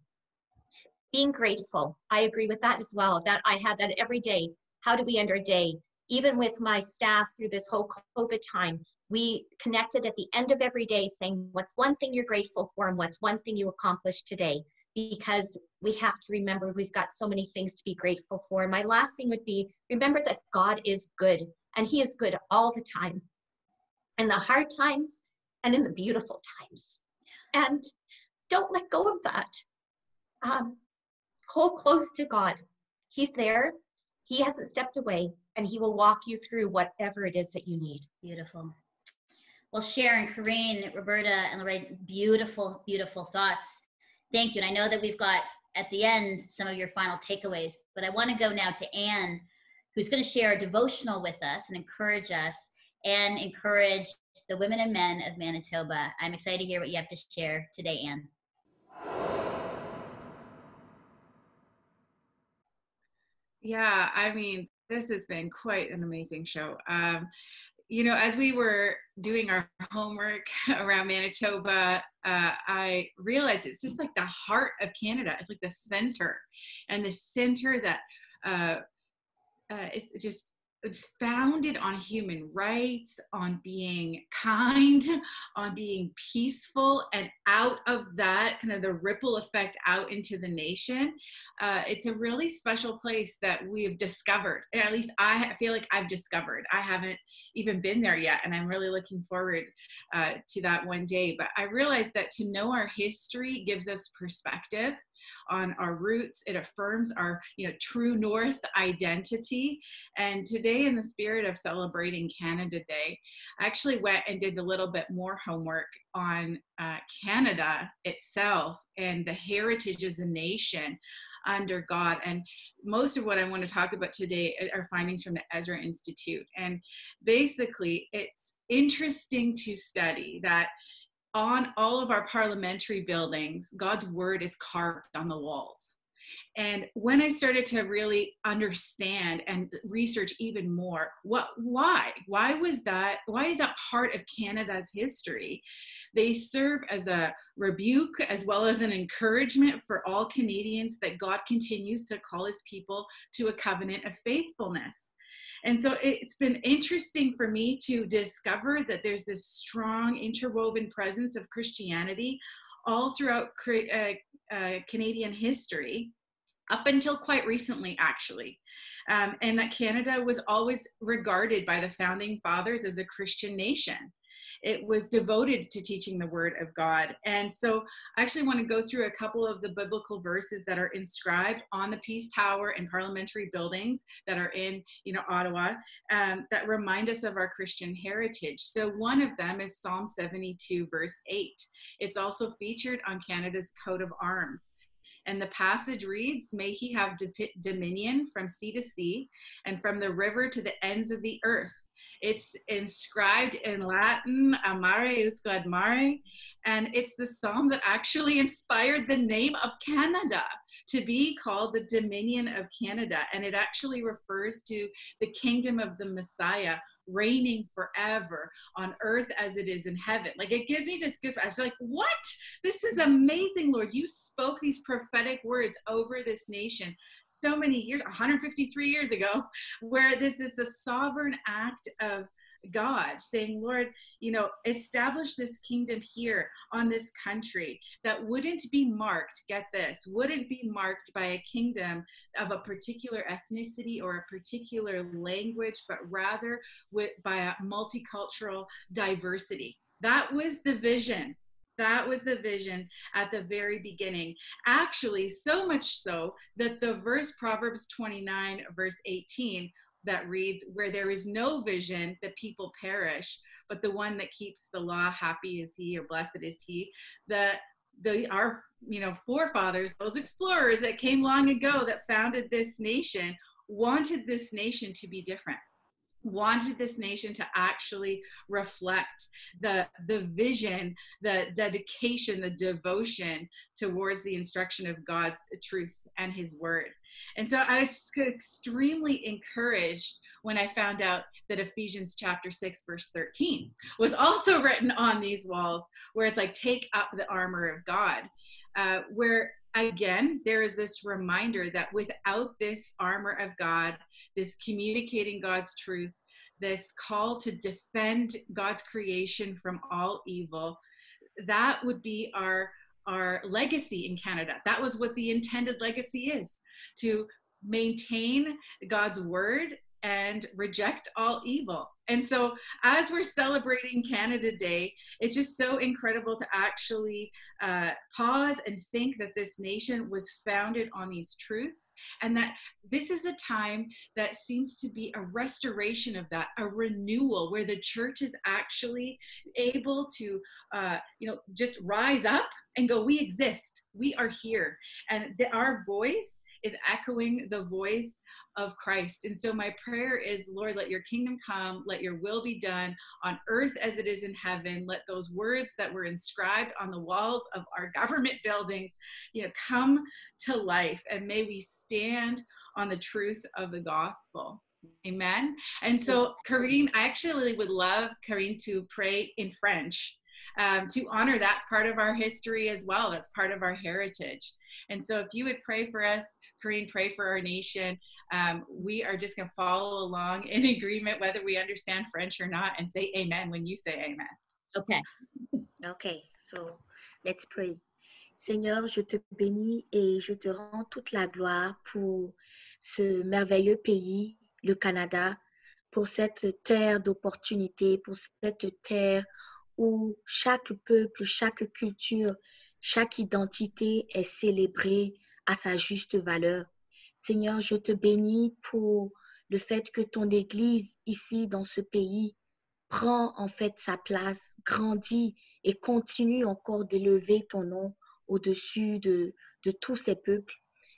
Being grateful. I agree with that as well, that I have that every day. How do we end our day? Even with my staff through this whole COVID time, we connected at the end of every day saying, what's one thing you're grateful for and what's one thing you accomplished today? Because we have to remember we've got so many things to be grateful for. My last thing would be, remember that God is good, and he is good all the time, in the hard times and in the beautiful times. And don't let go of that. Hold close to God. He's there. He hasn't stepped away, and he will walk you through whatever it is that you need. Beautiful. Well, Sharon, Carine, Roberta, and Lorraine, beautiful, beautiful thoughts. Thank you. And I know that we've got at the end some of your final takeaways, but I want to go now to Anne, who's going to share a devotional with us and encourage us and encourage the women and men of Manitoba. I'm excited to hear what you have to share today, Anne. Yeah, I mean, this has been quite an amazing show. You know, as we were doing our homework around Manitoba, I realized it's just like the heart of Canada. It's like the center, and the center that it's just It's founded on human rights, on being kind, on being peaceful, and out of that, kind of the ripple effect out into the nation. It's a really special place that we've discovered. At least I feel like I've discovered. I haven't even been there yet, and I'm really looking forward to that one day. But I realized that to know our history gives us perspective on our roots. It affirms our true north identity. And today, in the spirit of celebrating Canada Day, I actually went and did a little bit more homework on Canada itself and the heritage as a nation under God. And most of what I want to talk about today are findings from the Ezra Institute. And basically, it's interesting to study that on all of our parliamentary buildings, God's word is carved on the walls. And when I started to really understand and research even more, why is that part of Canada's history? They serve as a rebuke as well as an encouragement for all Canadians that God continues to call his people to a covenant of faithfulness. And so it's been interesting for me to discover that there's this strong interwoven presence of Christianity all throughout Canadian history, up until quite recently, actually. And that Canada was always regarded by the founding fathers as a Christian nation. It was devoted to teaching the word of God. And so I actually want to go through a couple of the biblical verses that are inscribed on the Peace Tower and parliamentary buildings that are in Ottawa that remind us of our Christian heritage. So one of them is Psalm 72, verse 8. It's also featured on Canada's coat of arms. And the passage reads, "May he have dominion from sea to sea and from the river to the ends of the earth." It's inscribed in Latin, A Mari Usque Ad Mare, and it's the psalm that actually inspired the name of Canada to be called the Dominion of Canada. And it actually refers to the kingdom of the Messiah reigning forever on earth as it is in heaven. Like, it gives me just goosebumps. I was like, what? This is amazing, Lord. You spoke these prophetic words over this nation so many years, 153 years ago, where this is the sovereign act of God saying, Lord, establish this kingdom here on this country that wouldn't be marked, get this, wouldn't be marked by a kingdom of a particular ethnicity or a particular language, but rather by a multicultural diversity. That was the vision. That was the vision at the very beginning. Actually, so much so that the verse Proverbs 29, verse 18, that reads, "Where there is no vision, the people perish, but the one that keeps the law, happy is he," or blessed is he. Our forefathers, those explorers that came long ago that founded this nation, wanted this nation to be different, wanted this nation to actually reflect the vision, the dedication, the devotion towards the instruction of God's truth and his word. And so I was extremely encouraged when I found out that Ephesians chapter 6, verse 13 was also written on these walls, where it's like, take up the armor of God, where again, there is this reminder that without this armor of God, this communicating God's truth, this call to defend God's creation from all evil, that would be our legacy in Canada. That was what the intended legacy is, to maintain God's word and reject all evil. And so as we're celebrating Canada Day, it's just so incredible to actually pause and think that this nation was founded on these truths, and that this is a time that seems to be a restoration of that, a renewal, where the church is actually able to, just rise up and go, we exist, we are here. And our voice is echoing the voice of Christ. And so my prayer is, Lord, let your kingdom come, let your will be done on earth as it is in heaven. Let those words that were inscribed on the walls of our government buildings, come to life, and may we stand on the truth of the gospel. Amen. And so Carine, I actually would love Carine to pray in French to honor. That's part of our history as well. That's part of our heritage. And so if you would pray for us, Carine, pray for our nation. We are just going to follow along in agreement, whether we understand French or not, and say amen when you say amen. Okay. Okay, so let's pray. Seigneur, je te bénis et je te rends toute la gloire pour ce merveilleux pays, le Canada, pour cette terre d'opportunités, pour cette terre où chaque peuple, chaque culture, chaque identité est célébrée à sa juste valeur. Seigneur, je te bénis pour le fait que ton Église ici dans ce pays prend en fait sa place, grandit et continue encore d'élever ton nom au-dessus de tous ces peuples.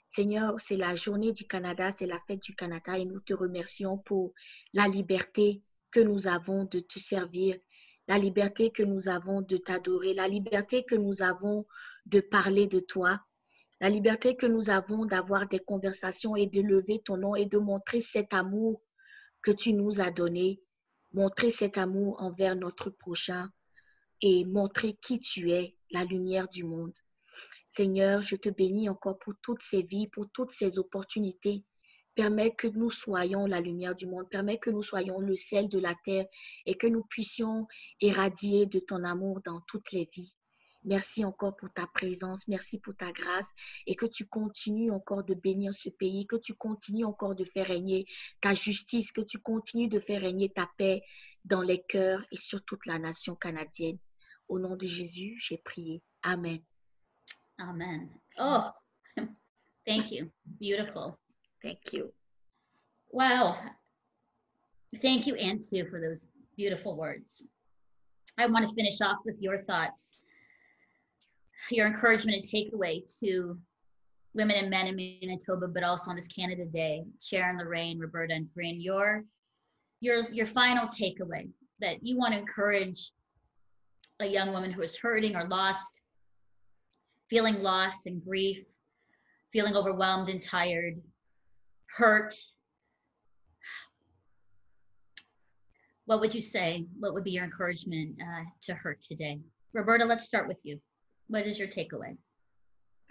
Seigneur, c'est la journée du Canada, c'est la fête du Canada et nous te remercions pour la liberté que nous avons de te servir, la liberté que nous avons de t'adorer, la liberté que nous avons de parler de toi, la liberté que nous avons d'avoir des conversations et de lever ton nom et de montrer cet amour que tu nous as donné, montrer cet amour envers notre prochain et montrer qui tu es, la lumière du monde. Seigneur, je te bénis encore pour toutes ces vies, pour toutes ces opportunités. Permets que nous soyons la lumière du monde, permets que nous soyons le sel de la terre et que nous puissions éradier de ton amour dans toutes les vies. Merci encore pour ta présence, merci pour ta grâce et que tu continues encore de bénir ce pays, que tu continues encore de faire régner ta justice, que tu continues de faire régner ta paix dans les cœurs et sur toute la nation canadienne. Au nom de Jésus, j'ai prié. Amen. Amen. Oh, thank you. Beautiful. Thank you. Wow. Thank you, Anne, too, for those beautiful words. I want to finish off with your thoughts, your encouragement and takeaway to women and men in Manitoba, but also on this Canada Day. Sharon, Lorraine, Roberta, and Carine, your final takeaway that you want to encourage a young woman who is hurting or lost, feeling loss and grief, feeling overwhelmed and tired, hurt. What would you say? What would be your encouragement to her today? Roberta, let's start with you. What is your takeaway?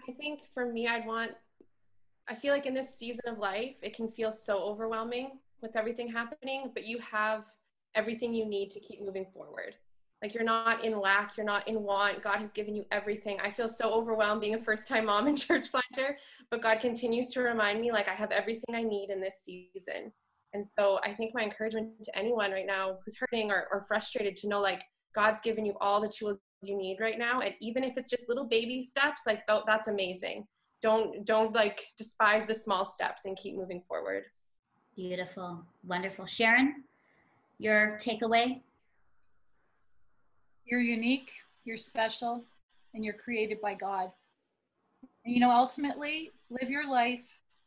I think for me, I feel like in this season of life, it can feel so overwhelming with everything happening, but you have everything you need to keep moving forward. Like, you're not in lack, you're not in want. God has given you everything. I feel so overwhelmed being a first-time mom and church planter, but God continues to remind me, like, I have everything I need in this season. And so I think my encouragement to anyone right now who's hurting or frustrated to know, like, God's given you all the tools you need right now. And even if it's just little baby steps, like, that's amazing. Don't like despise the small steps and keep moving forward. Beautiful. Wonderful. Sharon, your takeaway? You're unique, you're special, and you're created by God. And you know, ultimately, live your life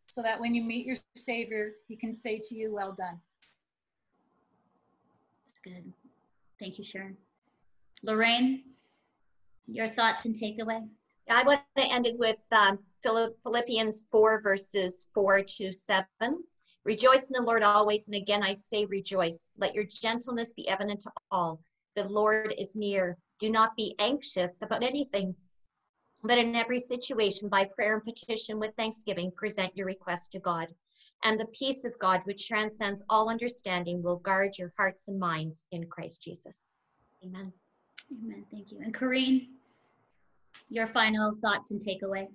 so that when you meet your Savior, he can say to you, well done. That's good. Thank you, Sharon. Lorraine, your thoughts and takeaway? I want to end it with Philippians 4, verses 4-7. Rejoice in the Lord always, and again I say rejoice. Let your gentleness be evident to all. The Lord is near. Do not be anxious about anything, but in every situation, by prayer and petition with thanksgiving, present your request to God. And the peace of God, which transcends all understanding, will guard your hearts and minds in Christ Jesus. Amen. Amen. Thank you. And Carine, your final thoughts and takeaway?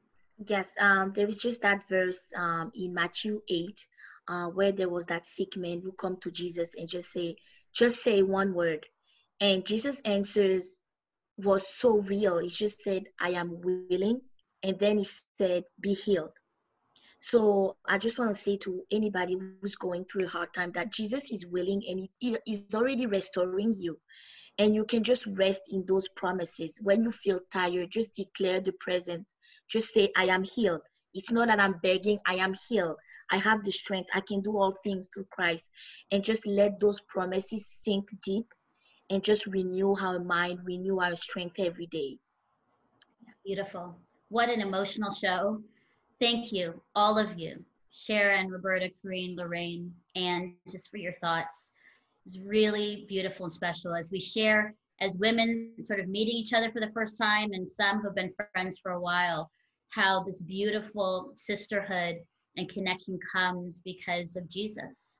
Yes, there was just that verse in Matthew 8, where there was that sick man who come to Jesus and just say one word. And Jesus' answers was so real. He just said, I am willing. And then he said, be healed. So I just want to say to anybody who's going through a hard time that Jesus is willing and he is already restoring you. And you can just rest in those promises. When you feel tired, just declare the present. Just say, I am healed. It's not that I'm begging, I am healed. I have the strength. I can do all things through Christ. And just let those promises sink deep. And just renew our mind, renew our strength every day. Beautiful. What an emotional show. Thank you, all of you. Sharon, Roberta, Carine, Lorraine, Anne, just for your thoughts. It's really beautiful and special as we share as women sort of meeting each other for the first time, and some who've been friends for a while, how this beautiful sisterhood and connection comes because of Jesus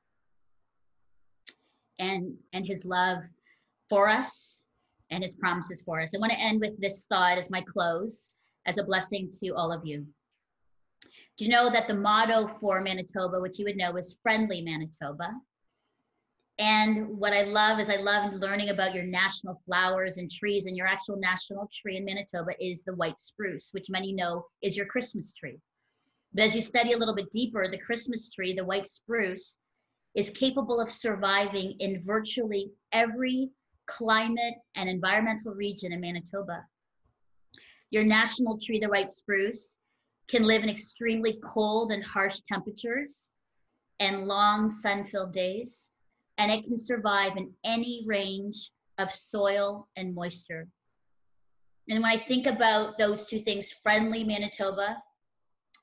and his love for us and his promises for us. I want to end with this thought as my close, as a blessing to all of you. Do you know that the motto for Manitoba, which you would know, is Friendly Manitoba? And what I love is I love learning about your national flowers and trees, and your actual national tree in Manitoba is the white spruce, which many know is your Christmas tree. But as you study a little bit deeper, the Christmas tree, the white spruce, is capable of surviving in virtually every climate and environmental region in Manitoba. Your national tree, the white spruce, can live in extremely cold and harsh temperatures and long sun-filled days, and it can survive in any range of soil and moisture. And when I think about those two things, Friendly Manitoba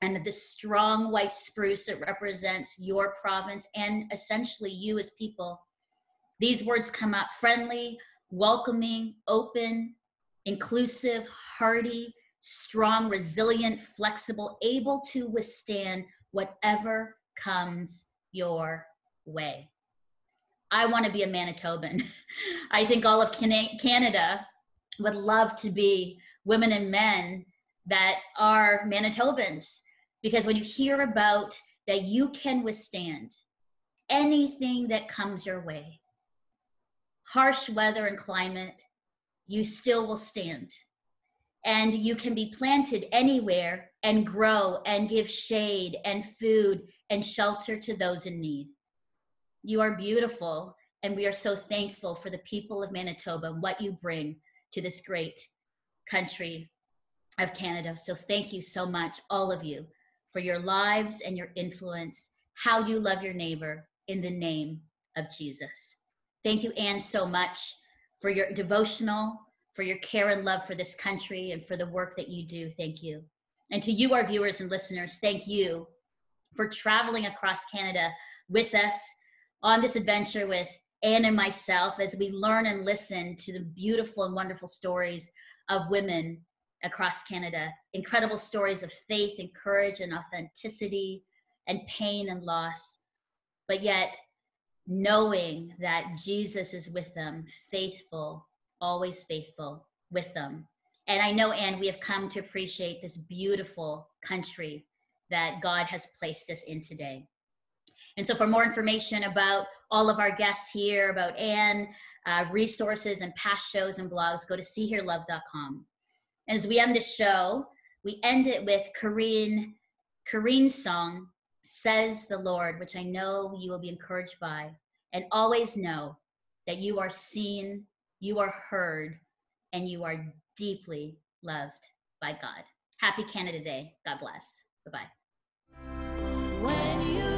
and the strong white spruce that represents your province and essentially you as people, these words come up: friendly, welcoming, open, inclusive, hardy, strong, resilient, flexible, able to withstand whatever comes your way. I want to be a Manitoban. I think all of Canada would love to be women and men that are Manitobans, because when you hear about that you can withstand anything that comes your way, harsh weather and climate, you still will stand. And you can be planted anywhere and grow and give shade and food and shelter to those in need. You are beautiful, and we are so thankful for the people of Manitoba and what you bring to this great country of Canada. So thank you so much, all of you, for your lives and your influence, how you love your neighbor, in the name of Jesus. Thank you, Anne, so much for your devotional, for your care and love for this country, and for the work that you do. Thank you. And to you, our viewers and listeners, thank you for traveling across Canada with us on this adventure with Anne and myself, as we learn and listen to the beautiful and wonderful stories of women across Canada, incredible stories of faith and courage and authenticity and pain and loss, but yet knowing that Jesus is with them, faithful, always faithful with them. And I know, Anne, we have come to appreciate this beautiful country that God has placed us in today. And so for more information about all of our guests here, about Anne, resources and past shows and blogs, go to seehearlove.com. As we end this show, we end it with Carine's song, Says the Lord, which I know you will be encouraged by. And always know that you are seen, you are heard, and you are deeply loved by God. Happy Canada Day. God bless. Bye-bye.